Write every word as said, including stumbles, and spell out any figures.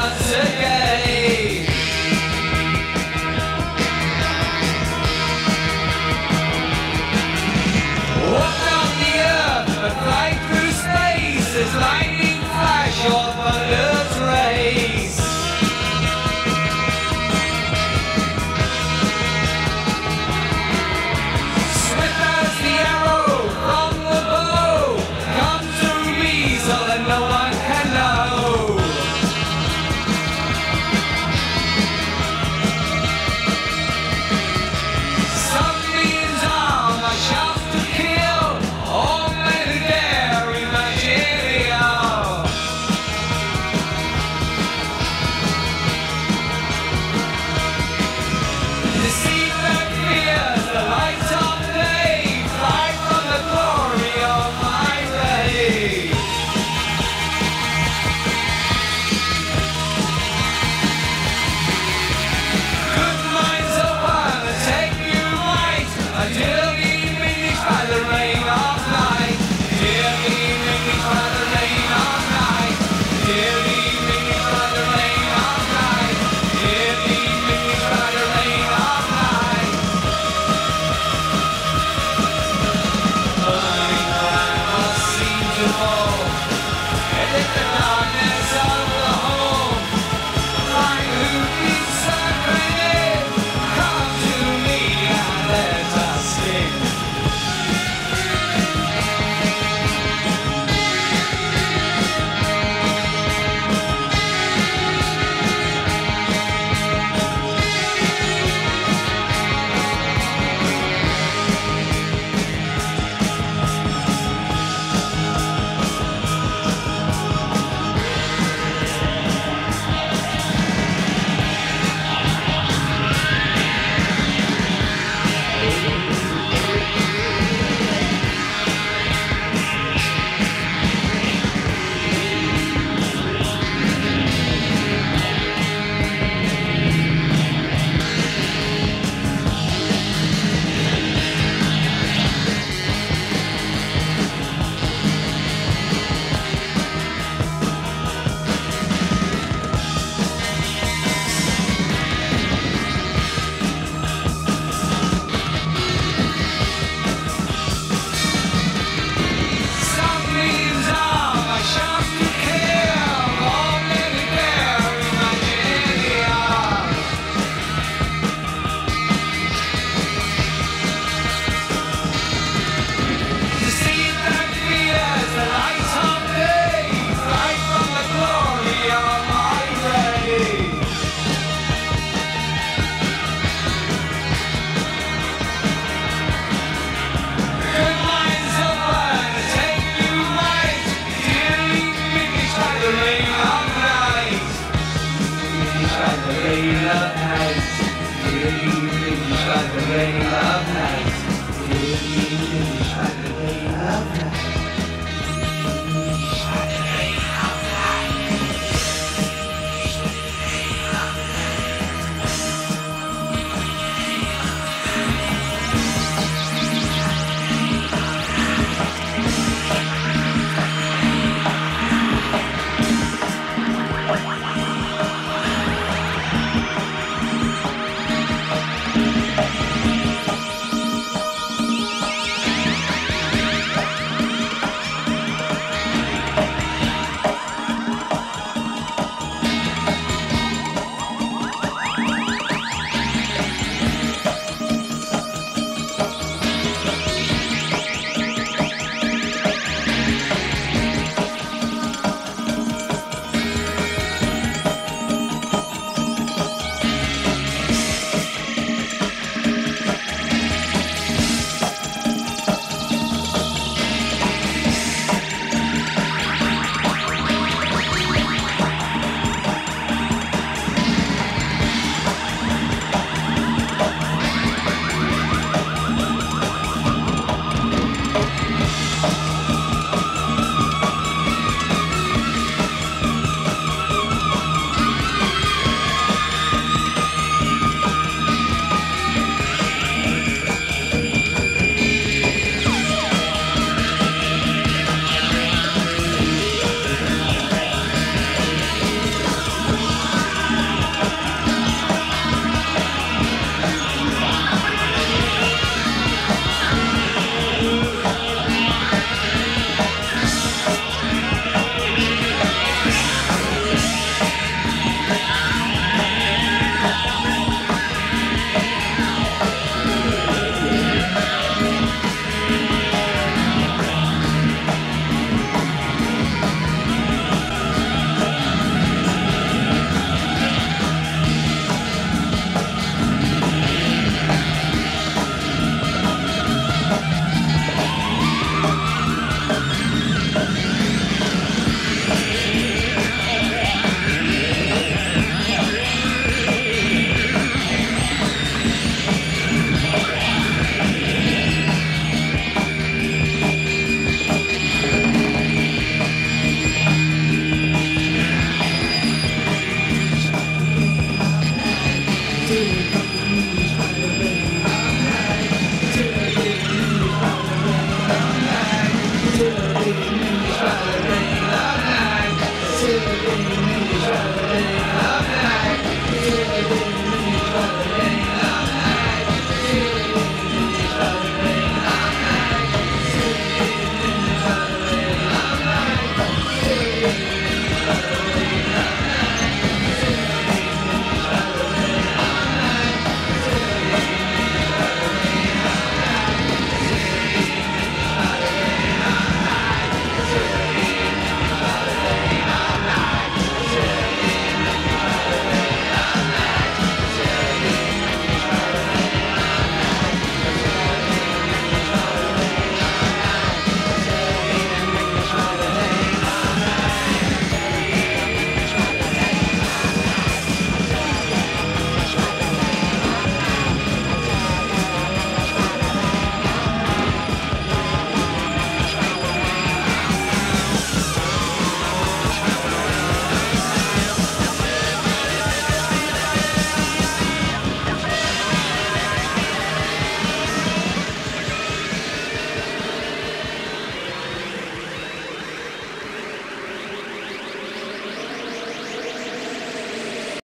What's it?